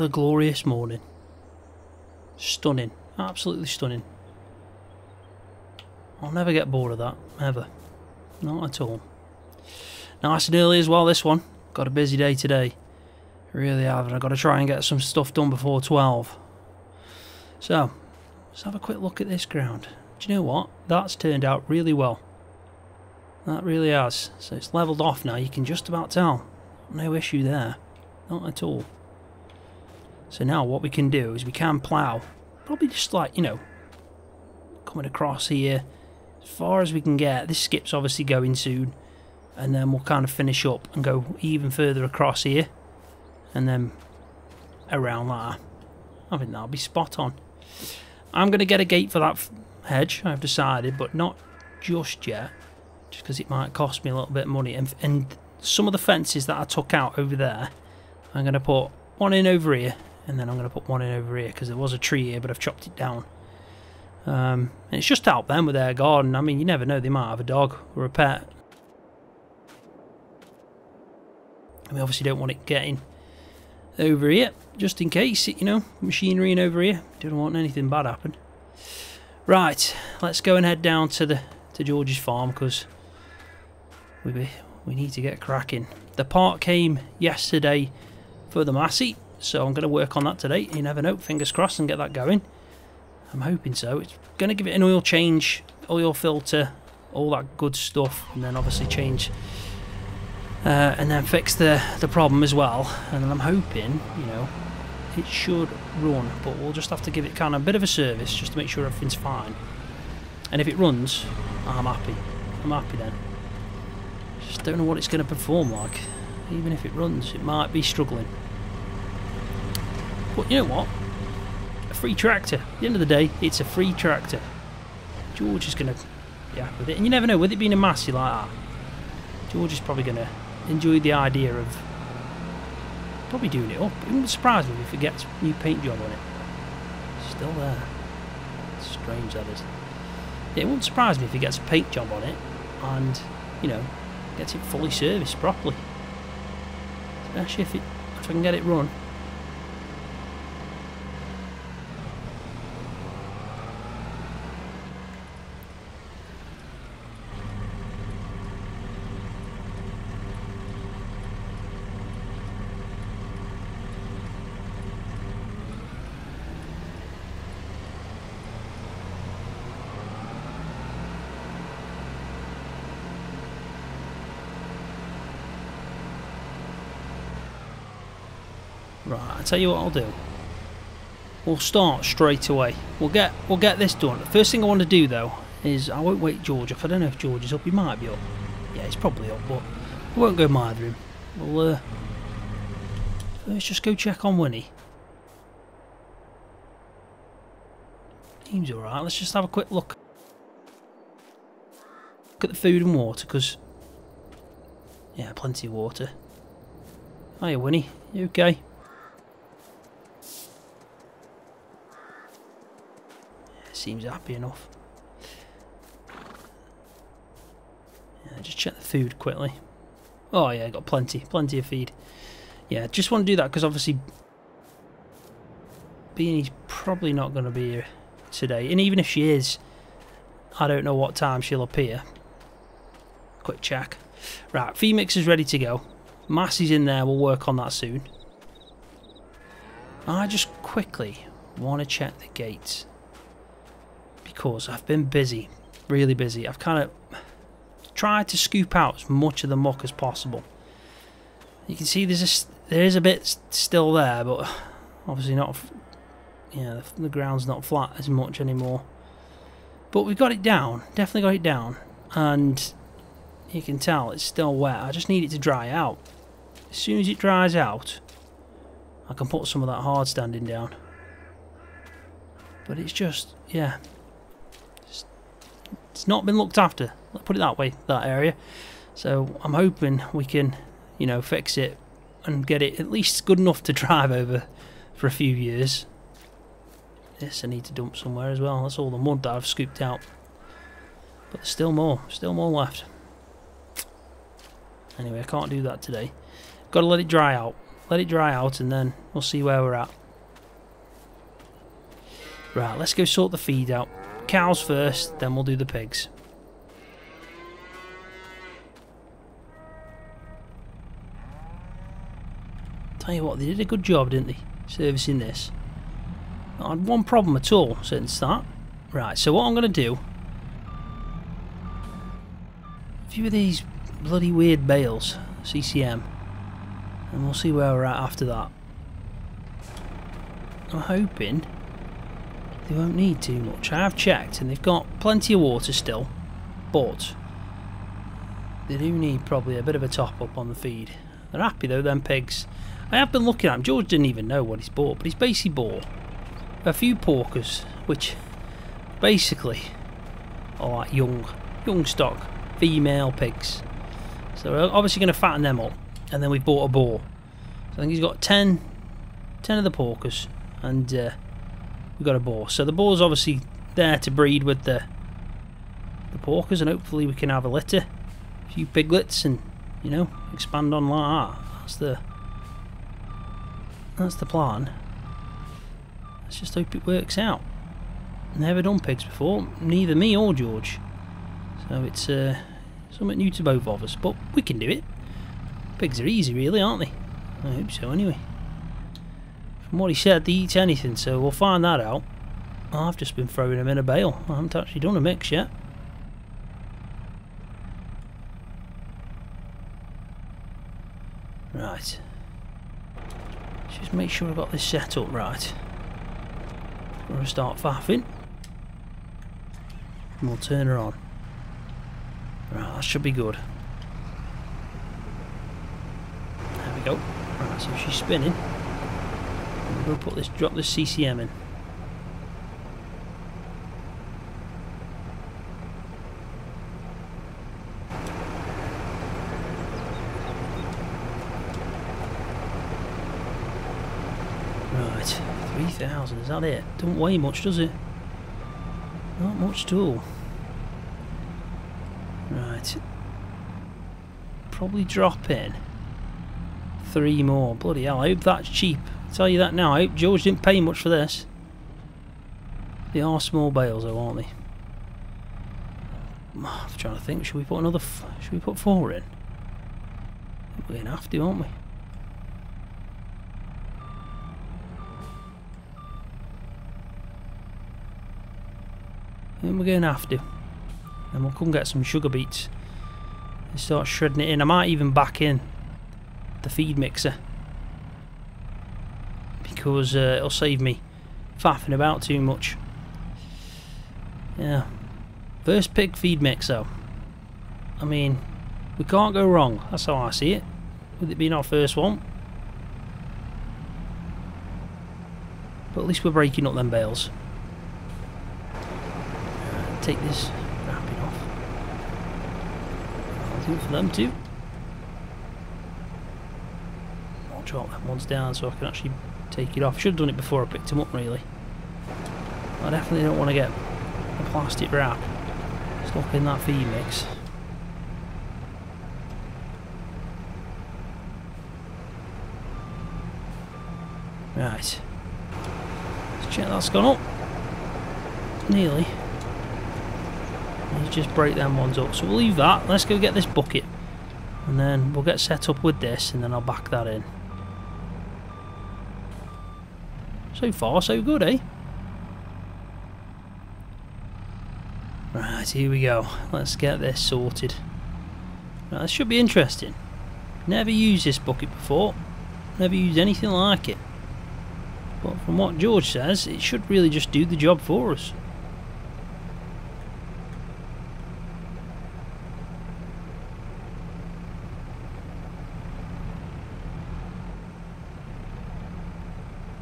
another glorious morning. Stunning, absolutely stunning. I'll never get bored of that, ever. Not at all. Nice and early as well, this one. Got a busy day today. Really have, and I've got to try and get some stuff done before 12. So, let's have a quick look at this ground. Do you know what? That's turned out really well. That really has. So it's levelled off now, you can just about tell. No issue there. Not at all. So now what we can do is we can plough. Probably just like, you know, coming across here as far as we can get. This skip's obviously going soon. And then we'll kind of finish up and go even further across here. And then around that. I think that'll be spot on. I'm going to get a gate for that hedge, I've decided, but not just yet. Just because it might cost me a little bit of money. And some of the fences that I took out over there, I'm going to put one in over here. And then I'm going to put one in over here because there was a tree here, but I've chopped it down. And it's just to help them with their garden. I mean, you never know, they might have a dog or a pet. And we obviously don't want it getting over here, just in case, you know, machinery in over here. Don't want anything bad happen. Right, let's go and head down to George's farm because we need to get cracking. The part came yesterday for the Massey, so I'm going to work on that today. You never know, fingers crossed, and get that going. I'm hoping so. It's going to give it an oil change, oil filter, all that good stuff, and then obviously change and then fix the problem as well. And then I'm hoping, you know, it should run, but we'll just have to give it kind of a bit of a service just to make sure everything's fine. And if it runs, I'm happy. I'm happy then. Just don't know what it's going to perform like. Even if it runs, it might be struggling. But you know what? A free tractor. At the end of the day, it's a free tractor. George is going to be happy with it. And you never know, with it being a Massey like that, George is probably going to enjoy the idea of probably doing it up. It wouldn't surprise me if it gets a new paint job on it. It's still there. It's strange, that is. It wouldn't surprise me if he gets a paint job on it and, you know, gets it fully serviced properly. Especially if I can get it run. Right, I'll tell you what I'll do. We'll start straight away. We'll get this done. The first thing I want to do though is I won't wake George up. I don't know if George is up. He might be up. Yeah, he's probably up, but I won't go murder him. We'll let's just go check on Winnie. Seems alright. Let's just have a quick look. Look at the food and water, because yeah, plenty of water. Hiya Winnie, you okay? Seems happy enough. Yeah, just check the food quickly. Oh yeah, got plenty of feed. Yeah, just want to do that because obviously Beanie's probably not going to be here today, and even if she is, I don't know what time she'll appear. Quick check. Right, feed mix is ready to go. Massey's in there, we'll work on that soon. I just quickly want to check the gates. Because I've been busy, really busy. I've kind of tried to scoop out as much of the muck as possible. You can see there is a bit still there, but obviously not. Yeah, the ground's not flat as much anymore. But we've got it down, definitely got it down, and you can tell it's still wet. I just need it to dry out. As soon as it dries out, I can put some of that hard standing down. But it's just, yeah. It's not been looked after, let's put it that way, that area. So I'm hoping we can, you know, fix it and get it at least good enough to drive over for a few years. This I need to dump somewhere as well. That's all the mud that I've scooped out. But there's still more left. Anyway, I can't do that today. Got to let it dry out. let it dry out and then we'll see where we're at. Right, let's go sort the feed out. Cows first, then we'll do the pigs. Tell you what, they did a good job, didn't they, servicing this. Not had one problem at all since that. Right, so what I'm going to do, a few of these bloody weird bales, CCM, and we'll see where we're at after that. I'm hoping they won't need too much. I have checked and they've got plenty of water still, but they do need probably a bit of a top up on the feed. They're happy though, them pigs. I have been looking at him. George didn't even know what he's bought, but he's basically bought a few porkers, which basically are like young stock female pigs. So we're obviously going to fatten them up, and then we've bought a boar. So I think he's got 10 of the porkers, and we've got a boar. So the boar's obviously there to breed with the porkers, and hopefully we can have a litter, a few piglets, and you know, expand on like that. That's the plan. Let's just hope it works out. Never done pigs before, neither me or George. So it's something new to both of us, but we can do it. Pigs are easy really, aren't they? I hope so anyway. From what he said, they eat anything, so we'll find that out. I've just been throwing them in a bale. I haven't actually done a mix yet. Right. Let's just make sure I've got this set up right. We're going to start faffing. And we'll turn her on. Right, that should be good. There we go. Right, so she's spinning. I'm going to drop this CCM in. Right, 3,000, is that it? Don't weigh much, does it? Not much at all. Right, probably drop in 3 more. Bloody hell, I hope that's cheap. Tell you that now, I hope George didn't pay much for this. They are small bales though, aren't they? I'm trying to think, should we put another, should we put 4 in? We're going to have to, aren't we? And we're going to have to. And we'll come get some sugar beets and start shredding it in. I might even back in the feed mixer, because it'll save me faffing about too much. Yeah, first pig feed mix though. I mean, we can't go wrong, that's how I see it, with it being our first one. But at least we're breaking up them bales. Take this wrapping off. I'll do it for them too. I'll drop that one's down so I can actually take it off. Should have done it before I picked them up really. I definitely don't want to get a plastic wrap stuck in that feed mix. Right, let's check that's gone up. Nearly. Let's just break them ones up, so we'll leave that. Let's go get this bucket and then we'll get set up with this, and then I'll back that in. So far, so good, eh? Right, here we go. Let's get this sorted. Right, this should be interesting. Never used this bucket before. Never used anything like it. But from what George says, it should really just do the job for us.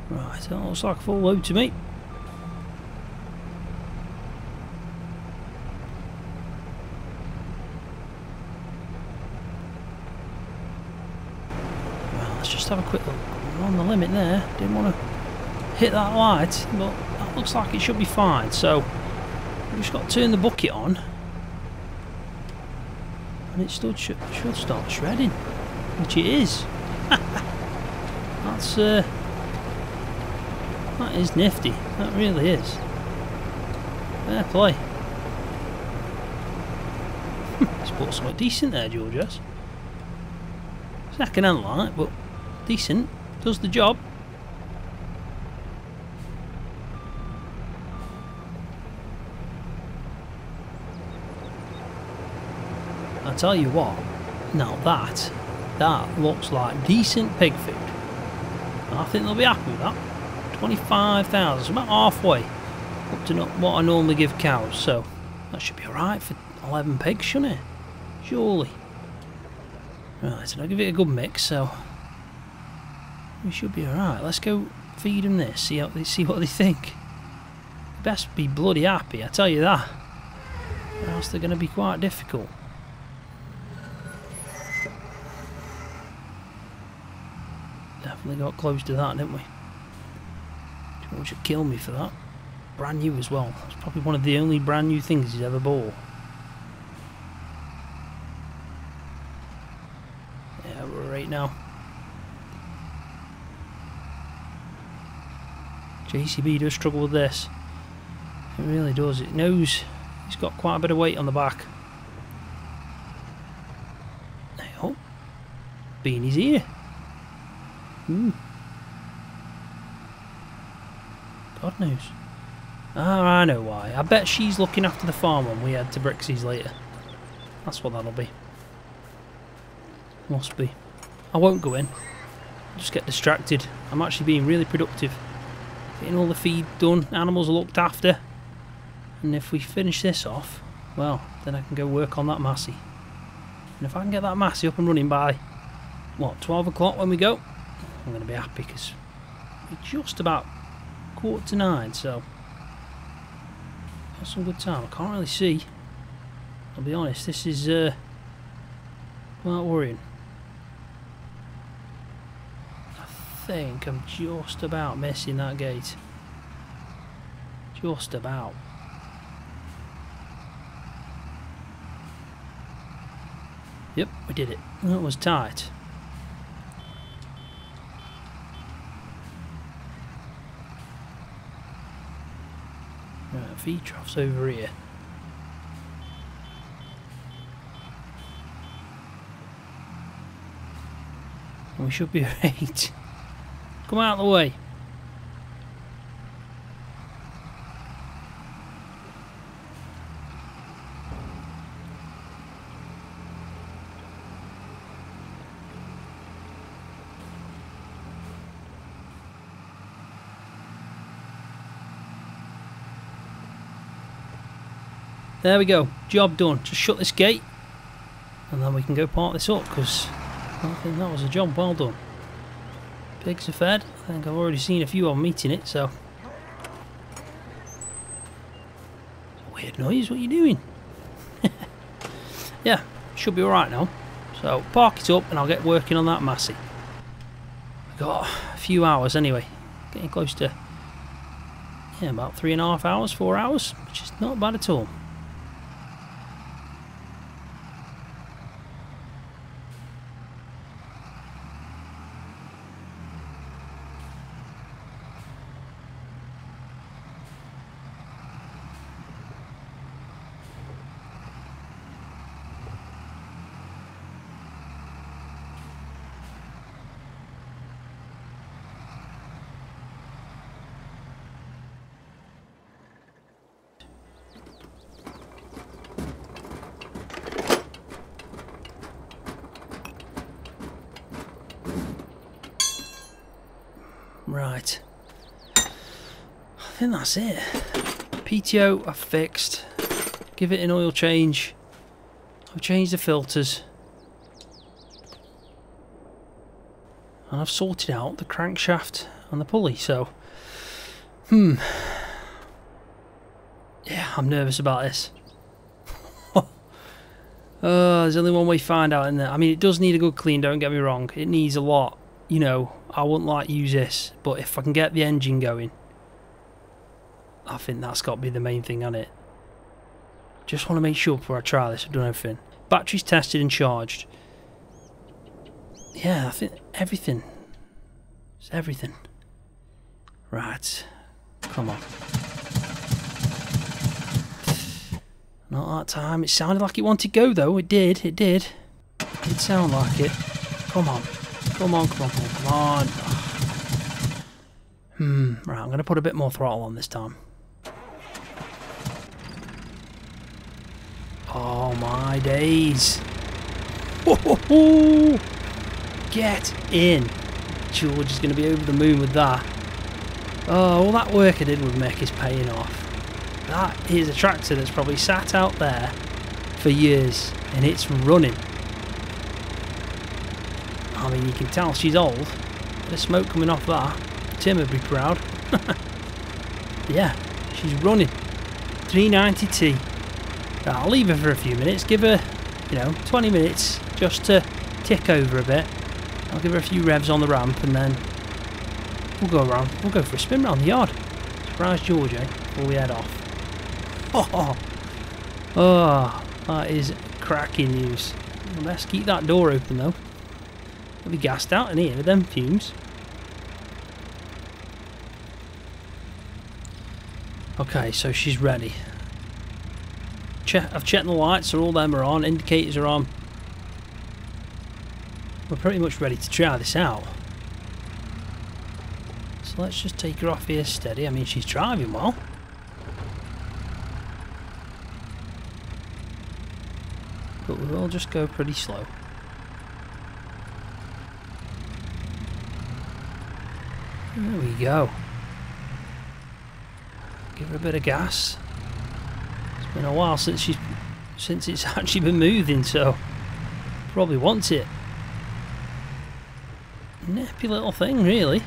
Right, that looks like a full load to me. Well, let's just have a quick look. We're on the limit there. Didn't want to hit that light, but that looks like it should be fine. So we've just got to turn the bucket on, and it should start shredding, which it is. that's that is nifty. That really is. Fair play. It's bought something decent there, George has. Second hand light, but decent. Does the job. I tell you what, now that looks like decent pig food. I think they'll be happy with that. 25,000, about halfway up to what I normally give cows, so that should be alright for 11 pigs, shouldn't it? Surely. Right, and I'll give it a good mix, so we should be alright. Let's go feed them this, see what they think. Best be bloody happy, I tell you that. Or else they're going to be quite difficult. Definitely got close to that, didn't we? George would kill me for that. Brand new as well. It's probably one of the only brand new things he's ever bought. Yeah, we're right now. JCB does struggle with this. It really does. It knows he's got quite a bit of weight on the back. Oh, Beanie's here. Hmm. God knows. Ah, I know why. I bet she's looking after the farm when we head to Brixie's later. That's what that'll be. Must be. I won't go in. I'll just get distracted. I'm actually being really productive. Getting all the feed done, animals are looked after. And if we finish this off, well, then I can go work on that Massey. And if I can get that Massey up and running by, what, 12 o'clock when we go? I'm going to be happy because it's just about 8:45, so that's some good time. I can't really see, I'll be honest. This is quite worrying. I think I'm just about missing that gate, just about. Yep, we did it. That was tight. Feed troughs over here. We should be right. Come out of the way. There we go, job done. Just shut this gate and then we can go park this up, because I think that was a job well done. Pigs are fed. I think I've already seen a few of them eating it, so. Weird noise, what are you doing? Yeah, should be alright now. So, park it up and I'll get working on that Massey. We've got a few hours anyway. Getting close to, yeah, about 3.5 hours, 4 hours, which is not bad at all. Right, I think that's it. PTO I've fixed, give it an oil change, I've changed the filters, and I've sorted out the crankshaft and the pulley, so, yeah, I'm nervous about this. There's only one way to find out, isn't there? I mean, it does need a good clean, don't get me wrong, it needs a lot. You know, I wouldn't like to use this, but if I can get the engine going, I think that's got to be the main thing on it. Just want to make sure before I try this I've done everything. Battery's tested and charged. Yeah, I think everything. It's everything. Right. Come on. Not that time. It sounded like it wanted to go though. It did. It did. It did sound like it. Come on. Come on, come on, come on, come on. Right, I'm going to put a bit more throttle on this time. Oh my days. Ho-ho-ho! Get in. George is going to be over the moon with that. Oh, all that work I did with Mech is paying off. That is a tractor that's probably sat out there for years and it's running. I mean, you can tell she's old. There's smoke coming off that. Tim would be proud. Yeah, she's running. 390T. I'll leave her for a few minutes. Give her, you know, 20 minutes just to tick over a bit. I'll give her a few revs on the ramp and then we'll go around. We'll go for a spin around the yard. Surprise George, eh? Before we head off. Oh, that is cracking news. Let's keep that door open though. I'll be gassed out in here with them fumes. Okay, so she's ready. I've checked the lights, so all them are on, indicators are on. We're pretty much ready to try this out. So let's just take her off here steady. I mean, she's driving well. But we will just go pretty slow. There we go. Give her a bit of gas. It's been a while since it's actually been moving, so probably wants it. Nappy little thing, really.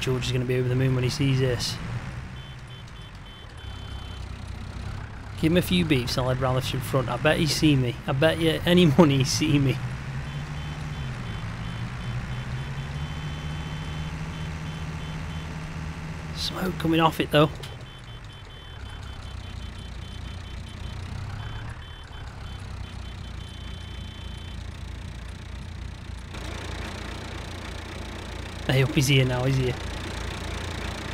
George is going to be over the moon when he sees this. Give him a few beeps and I'll head round this in front. I bet he's seen me. I bet you any money he's seen me. Smoke coming off it though. I hope he's here now, he's here.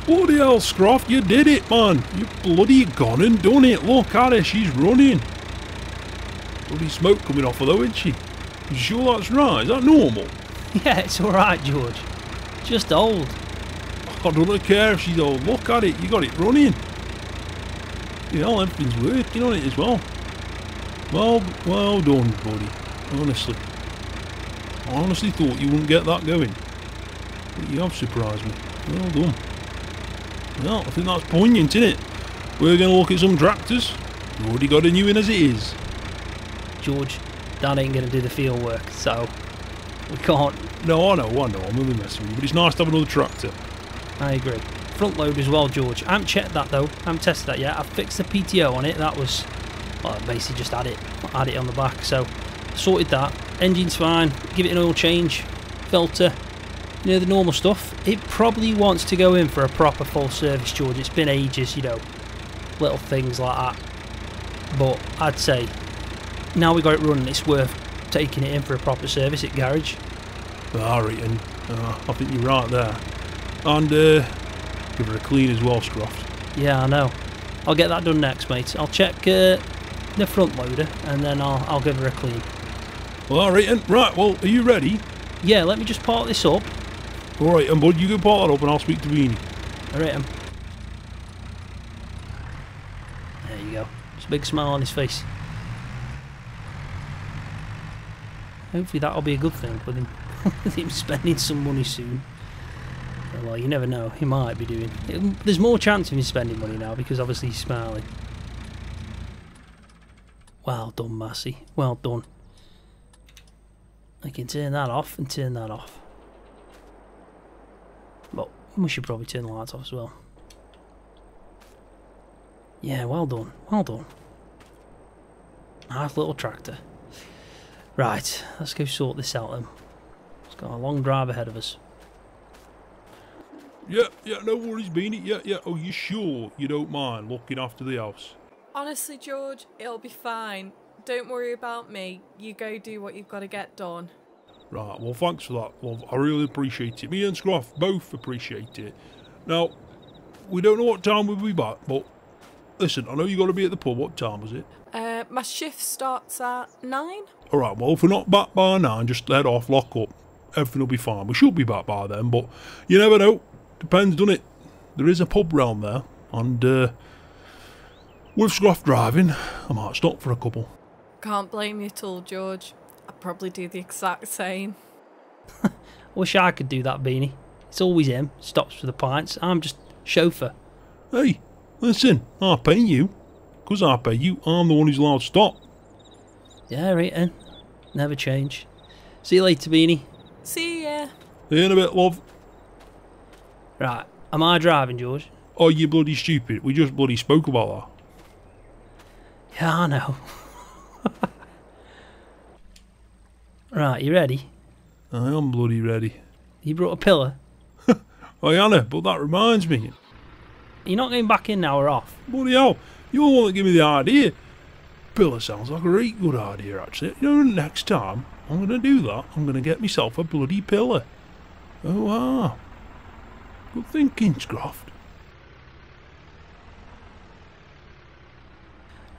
Bloody hell, Scroft, you did it, man. You bloody gone and done it. Look at her, she's running. Bloody smoke coming off her though, isn't she? You sure that's right? Is that normal? Yeah, it's alright, George. Just old. I don't care if she's old. Look at it, you got it running. You know, everything's working on it as well. Well done, buddy. Honestly. I honestly thought you wouldn't get that going. But you have surprised me. Well done. Well, I think that's poignant, isn't it? We're going to look at some tractors. We've already got a new one as it is. George, Dad ain't going to do the field work, so we can't. No, I know, I'm only messing with you, but it's nice to have another tractor. I agree. Front load as well, George. I haven't checked that though. I haven't tested that yet. I fixed the PTO on it. That was, well, I basically just had it on the back. So sorted that. Engine's fine. Give it an oil change, filter. You know, the normal stuff. It probably wants to go in for a proper full service, George. It's been ages, you know, little things like that. But I'd say now we got it running, it's worth taking it in for a proper service at garage. Alright, and I think you're right there. And give her a clean as well, Scroft. Yeah, I know. I'll get that done next, mate. I'll check the front loader and then I'll give her a clean. Alright, and right, well, are you ready? Yeah, let me just park this up. Alright, and bud, you can part that up and I'll speak to Beanie. Alright, there you go. Just a big smile on his face. Hopefully that'll be a good thing with him, spending some money soon. Well, you never know, he might be doing. There's more chance of him spending money now because obviously he's smiling. Well done, Massey. Well done. I can turn that off and turn that off. Well, we should probably turn the lights off as well. Yeah, well done, well done. Nice little tractor. Right, let's go sort this out then. It's got a long drive ahead of us. Yeah, no worries, Beanie. Yeah. Oh, you sure you don't mind looking after the house? Honestly, George, it'll be fine. Don't worry about me. You go do what you've got to get done. Right, well, thanks for that, love. I really appreciate it. Me and Scroft both appreciate it. Now, we don't know what time we'll be back, but listen, I know you got to be at the pub. What time was it? My shift starts at 9. All right, well, if we're not back by 9, just head off, lock up. Everything will be fine. We should be back by then, but you never know. Depends, doesn't it? There is a pub round there, and with Scroft driving, I might stop for a couple. Can't blame you at all, George. I'd probably do the exact same. Wish I could do that, Beanie. It's always him, stops for the pints. I'm just chauffeur. Hey, listen, I pay you. 'Cause I pay you, I'm the one who's allowed to stop. Yeah, right then. Never change. See you later, Beanie. See ya. See in a bit, love. Right, am I driving, George? Oh, you bloody stupid. We just bloody spoke about that. Yeah, I know. Right, you ready? I am bloody ready. You brought a pillar? Oh, Anna, but that reminds me. You're not going back in now or off? Bloody hell, you're the one that gave me the idea. Pillar sounds like a really good idea, actually. You know, next time I'm going to do that, I'm going to get myself a bloody pillar. Oh, ah. Good thinking, Scroft.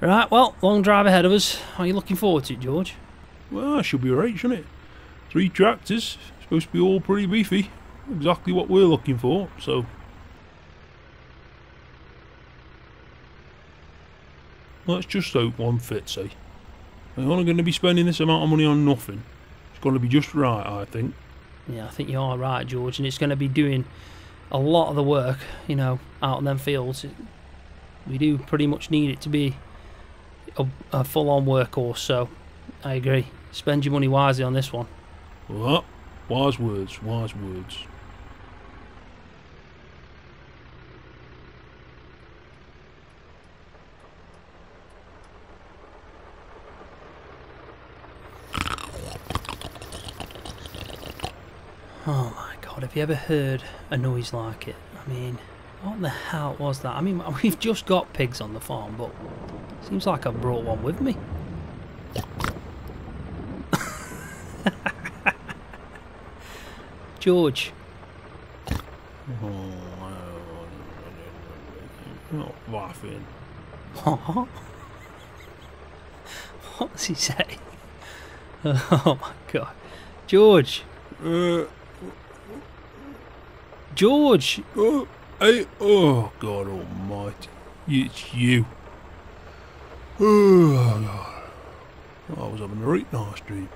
Right, well, long drive ahead of us. Are you looking forward to it, George? Well, should be alright, shouldn't it? 3 tractors, supposed to be all pretty beefy. Exactly what we're looking for, so. Let's just hope one fits, eh? We're only going to be spending this amount of money on nothing. It's going to be just right, I think. Yeah, I think you are right, George, and it's going to be doing a lot of the work, you know, out on them fields. We do pretty much need it to be a full-on workhorse, so I agree. Spend your money wisely on this one. What? Wise words, wise words. Oh my God, have you ever heard a noise like it? I mean, what the hell was that? I mean, we've just got pigs on the farm, but it seems like I've brought one with me. George. Oh, laughing. What? What does he say? Oh my God. George. George! Oh, hey, oh, God almighty. It's you. Oh, God. I was having a right nice dream.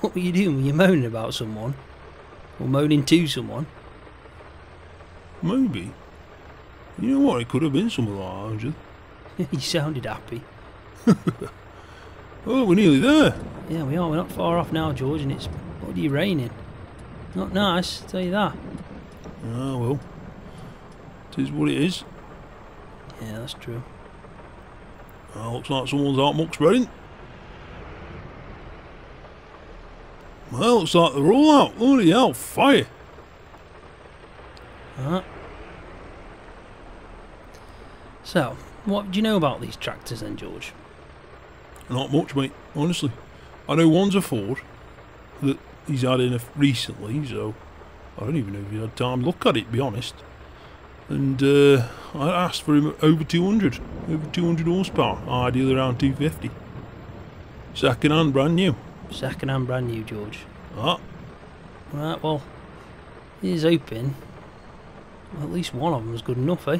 What were you doing? Were you moaning about someone? Or moaning to someone? Maybe. You know what? It could have been someone like that, hadn't you? You sounded happy. Oh, we're nearly there. Yeah, we are. We're not far off now, George, and it's bloody raining. Not nice, I'll tell you that. Ah, well, it is what it is. Yeah, that's true. Oh, looks like someone's out muck spreading. Well, looks like they're all out. Bloody hell, fire! Alright. So, what do you know about these tractors then, George? Not much, mate, honestly. I know one's a Ford that he's had in recently, so I don't even know if he had time to look at it, to be honest. And I asked for him over 200 horsepower, ideally around 250. Second hand, brand new. Second hand, brand new, George. Ah. Right, well, he's hoping at least one of them is good enough, eh?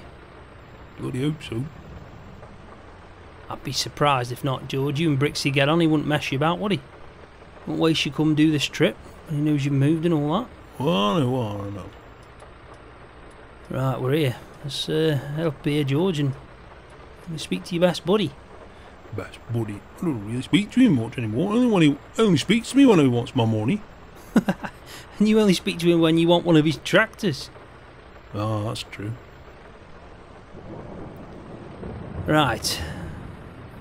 Bloody hope so. I'd be surprised if not, George. You and Brixie get on, he wouldn't mess you about, would he? Wouldn't waste you come do this trip, and he knows you've moved and all that. Well, I know. Right, we're here. Let's head up here, George, and let me speak to your best buddy. Best buddy? I don't really speak to him much anymore. Only speaks to me when he wants my money. And you only speak to him when you want one of his tractors. Oh, that's true. Right.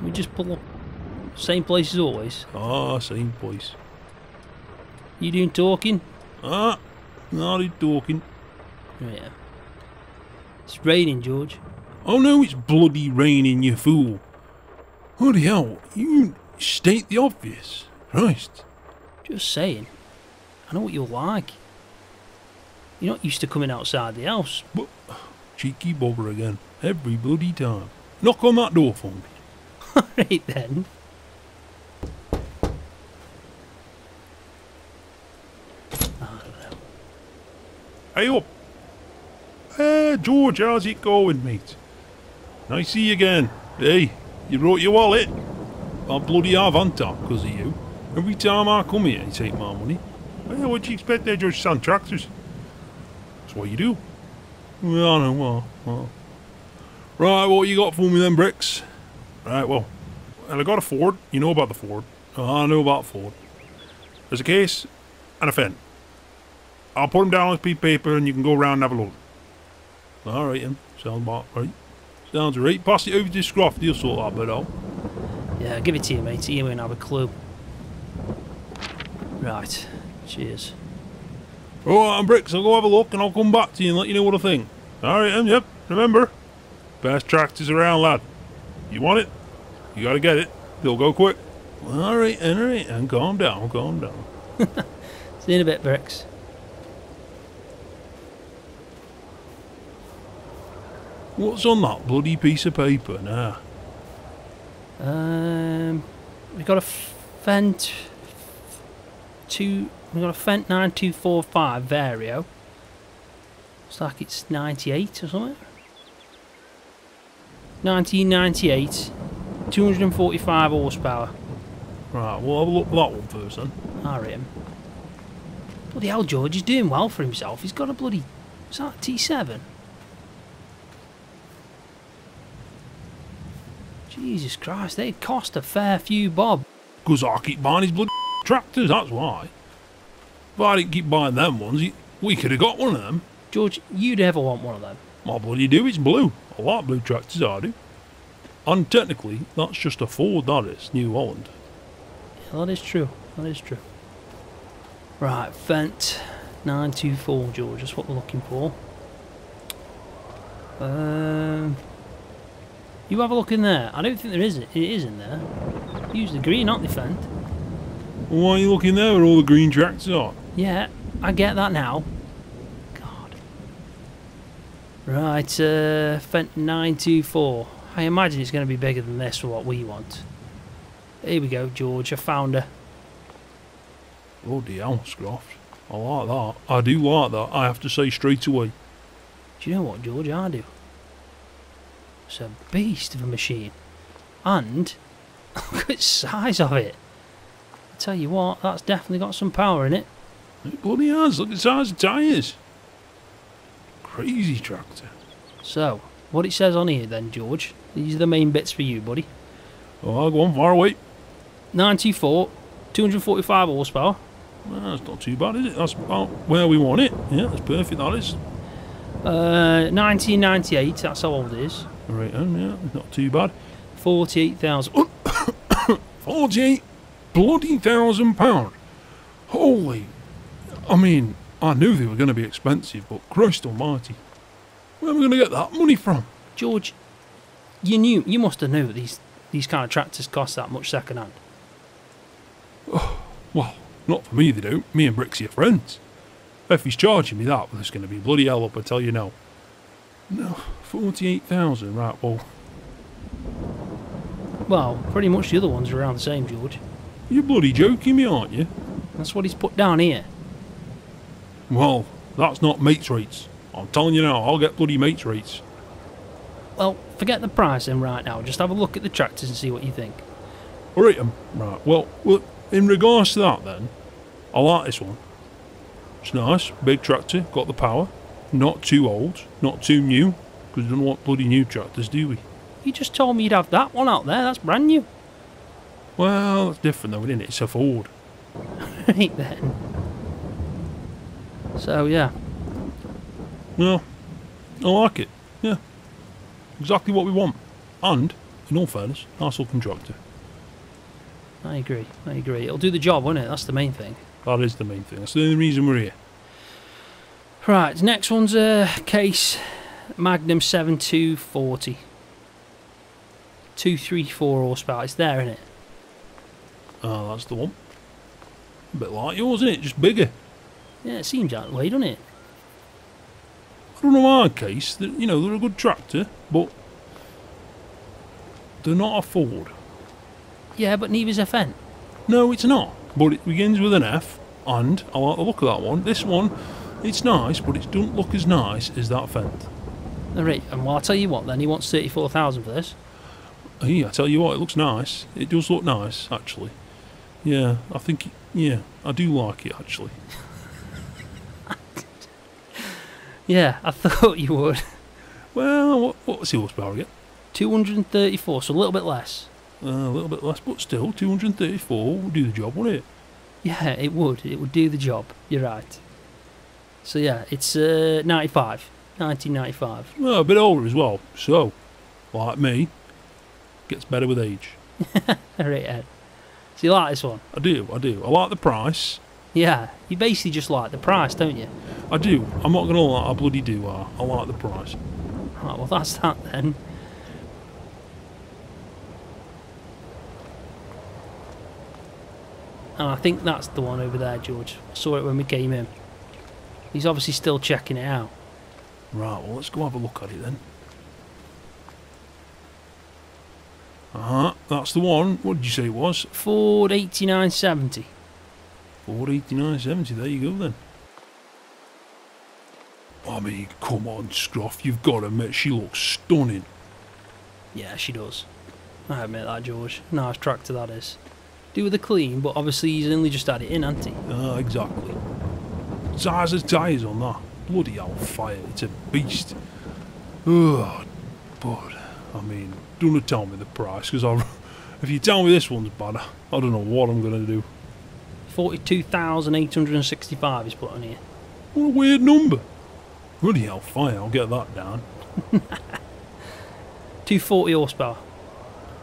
We just pull up. Same place as always. Ah, same place. You doing talking? Ah. Not talking. Yeah. It's raining, George. Oh no, it's bloody raining, you fool. What the hell, you state the obvious. Christ. Just saying. I know what you're like. You're not used to coming outside the house. But, cheeky bobber again. Every bloody time. Knock on that door for me. Alright then. Hey up! George, how's it going, mate? Nice to see you again. Hey, you brought your wallet? I bloody have, haven't I, because of you. Every time I come here, you take my money. Well, what do you expect there, George? Sand tractors. That's what you do. Well, I know, well. Right, what you got for me then, Bricks? Right, well, I got a Ford. You know about the Ford. I know about Ford. There's a Case and a Fendt. I'll put them down on a piece of paper and you can go round and have a look. Alright then, sounds about right. Sounds right. Pass it over to Scroft, he'll sort that bit out. Yeah, give it to you, mate. He won't have a clue. Right, cheers. Alright then, Bricks, I'll go have a look and I'll come back to you and let you know what I think. Alright then, yep, remember. Best tractors around, lad. You want it? You gotta get it. They'll go quick. Alright then, and calm down, See you in a bit, Bricks. What's on that bloody piece of paper now? We got a Fendt 9245 Vario. Looks like it's 98 or something. 1998, 245 horsepower. Right, we'll have a look at that one first then. Alright. Bloody hell, George, he's doing well for himself. He's got a bloody... Is that T7? Jesus Christ, they cost a fair few bob. Because I keep buying his bloody tractors, that's why. If I didn't keep buying them ones, we could have got one of them. George, you'd ever want one of them? My bloody do, it's blue. I like blue tractors, I do. And technically, that's just a Ford, that is, New Holland. Yeah, that is true, Right, Fendt 924, George, that's what we're looking for. You have a look in there. I don't think there is. It is in there. Use the green, aren't they, Fendt? Why are you looking there where all the green tracks are? Yeah, I get that now. God. Right, Fendt 924. I imagine it's going to be bigger than this for what we want. Here we go, George. I found her. Bloody hell, Scroft. I like that. I do like that, I have to say straight away. Do you know what, George? I do. It's a beast of a machine, and look at the size of it. I tell you what, that's definitely got some power in it. It bloody has, look at the size of the tyres. Crazy tractor. So, what it says on here then, George, these are the main bits for you, buddy. Oh, I'll go on, far away. 94, 245 horsepower. Well, that's not too bad, is it? That's about where we want it. Yeah, that's perfect, that is. 1998, that's how old it is. Right, yeah, not too bad. 48,000. 48 bloody £1,000. Holy. I mean, I knew they were going to be expensive, but Christ almighty. Where am I going to get that money from? George, you must have knew these kind of tractors cost that much second hand. Oh, well, not for me they don't. Me and Brixie are friends. If he's charging me that, well, it's going to be bloody hell up, I tell you now. No, 48,000, right, well... Well, pretty much the other ones are around the same, George. You're bloody joking me, aren't you? That's what he's put down here. Well, that's not mates rates. I'm telling you now, I'll get bloody mates rates. Well, forget the price then right now. Just have a look at the tractors and see what you think. Alright, right, well, in regards to that then, I like this one. It's nice, big tractor, got the power. Not too old, not too new, because we don't want bloody new tractors, do we? You just told me you'd have that one out there, that's brand new. Well, that's different though, isn't it? It's a Ford. Right then. So, yeah. Well, I like it, yeah. Exactly what we want. And, in all fairness, nice looking tractor. I agree. It'll do the job, won't it? That's the main thing. That is the main thing, that's the only reason we're here. Right, next one's a Case Magnum 7240. 234 horsepower, it's there, isn't it? Oh, that's the one. A bit like yours, isn't it? Just bigger. Yeah, it seems that way, doesn't it? I don't know why, Case. You know, they're a good tractor, but they're not a Ford. Yeah, but neither's a Fendt. No, it's not. But it begins with an F, and I like the look of that one. This one, it's nice, but it doesn't look as nice as that Fendt. Alright, and well, I'll tell you what then, he wants 34,000 for this. Hey, I tell you what, it looks nice. It does look nice, actually. Yeah, I think, yeah, I do like it, actually. Yeah, I thought you would. Well, what was the horsepower again? 234, so a little bit less. A little bit less, but still, 234 would do the job, wouldn't it? Yeah, it would. It would do the job. You're right. So yeah, it's 1995. Well, a bit older as well. So, like me, gets better with age. Right, Ed. So you like this one? I do, I do. I like the price. Yeah, you basically just like the price, don't you? I do. I'm not going to lie, I bloody do. I like the price. Right, well that's that then. And I think that's the one over there, George. I saw it when we came in. He's obviously still checking it out. Right, well let's go have a look at it then. That's the one. What did you say it was? Ford 8970. Ford 8970, there you go then. I mean, come on, Scroft, you've got to admit, she looks stunning. Yeah, she does. I admit that, George. Nice tractor that is. Do with a clean, but obviously he's only just had it in, hasn't he? Exactly. Size of tyres on that. Bloody hell, fire. It's a beast. Ugh, but, I mean, don't tell me the price, because if you tell me this one's bad, I don't know what I'm going to do. 42,865 is put on here. What a weird number. Bloody hell, fire, I'll get that down. 240 horsepower.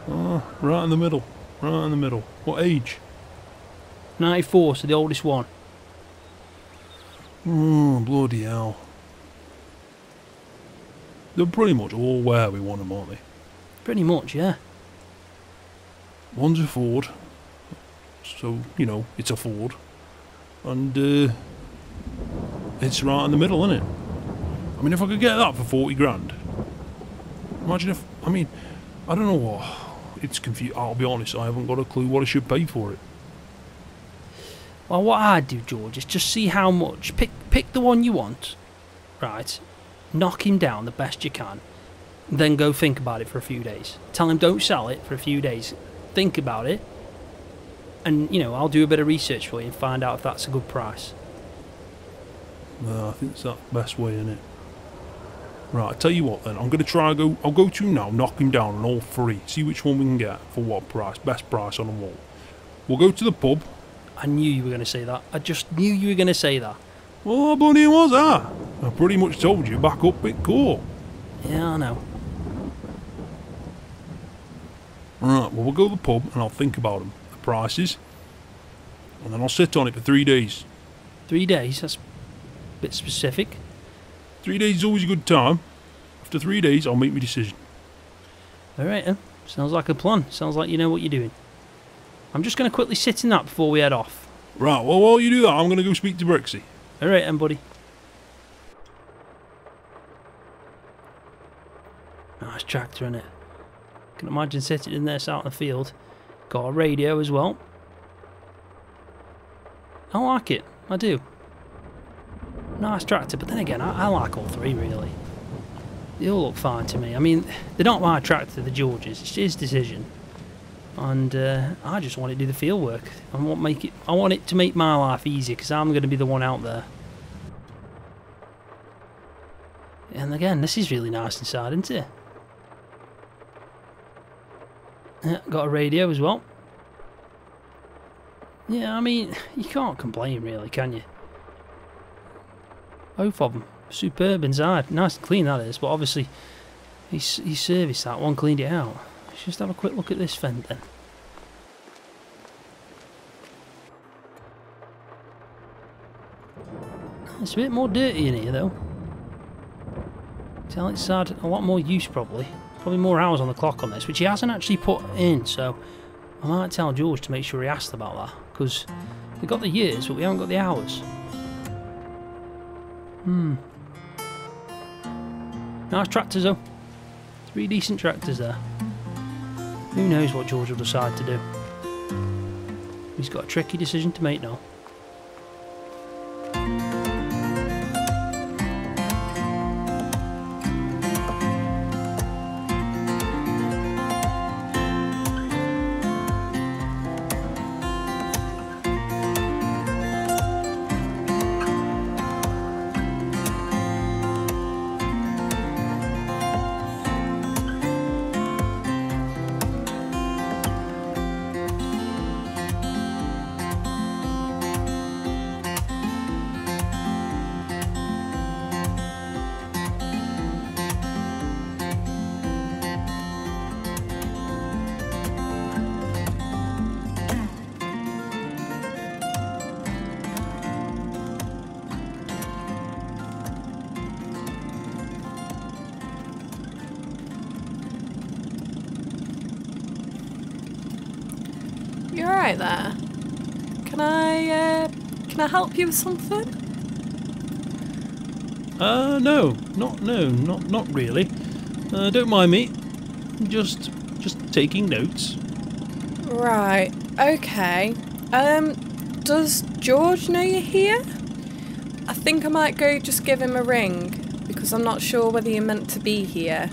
Oh, right in the middle. Right in the middle. What age? 94, so the oldest one. Oh, bloody hell. They're pretty much all where we want them, aren't they? Pretty much, yeah. One's a Ford. So, you know, it's a Ford. And, it's right in the middle, isn't it? I mean, if I could get that for 40 grand. Imagine if, I mean, I don't know what. It's confusing. I'll be honest, I haven't got a clue what I should pay for it. Well, what I'd do, George, is just see how much. Pick the one you want, right? Knock him down the best you can. Then go think about it for a few days. Tell him don't sell it for a few days. Think about it. And, you know, I'll do a bit of research for you and find out if that's a good price. No, I think it's that best way, isn't it? Right, I tell you what then, I'm going to try and go, I'll go to him now, knock him down on all three, see which one we can get, for what price, best price on them all. We'll go to the pub. I knew you were going to say that, I just knew you were going to say that. Well, buddy, was that? I pretty much told you, back up at court. Yeah, I know. Right, well we'll go to the pub and I'll think about them, the prices, and then I'll sit on it for 3 days. 3 days? That's a bit specific. 3 days is always a good time. After 3 days, I'll make my decision. Alright then. Sounds like a plan. Sounds like you know what you're doing. I'm just going to quickly sit in that before we head off. Right, well while you do that, I'm going to go speak to Brixie. Alright then, buddy. Nice tractor, innit? Can imagine sitting in this out in the field. Got a radio as well. I like it. I do. Nice tractor, but then again, I like all three really. They all look fine to me. I mean, they're not my tractor, the George's. It's his decision, and I just want it to do the field work. I want it to make my life easier because I'm going to be the one out there. And again, this is really nice inside, isn't it? Yeah, got a radio as well. Yeah, I mean, you can't complain really, can you? Both of them, superb inside, nice and clean that is, but obviously he serviced that one, cleaned it out. Let's just have a quick look at this Fendt then. It's a bit more dirty in here though. Tell it's had a lot more use probably. Probably more hours on the clock on this, which he hasn't actually put in, so I might tell George to make sure he asks about that, because we've got the years, but we haven't got the hours. Nice tractors though. Three decent tractors there. Who knows what George will decide to do. He's got a tricky decision to make now. You're alright there. Can I help you with something? No, not really. Don't mind me. Just taking notes. Right. Okay. Does George know you're here? I think I might go just give him a ring because I'm not sure whether you're meant to be here.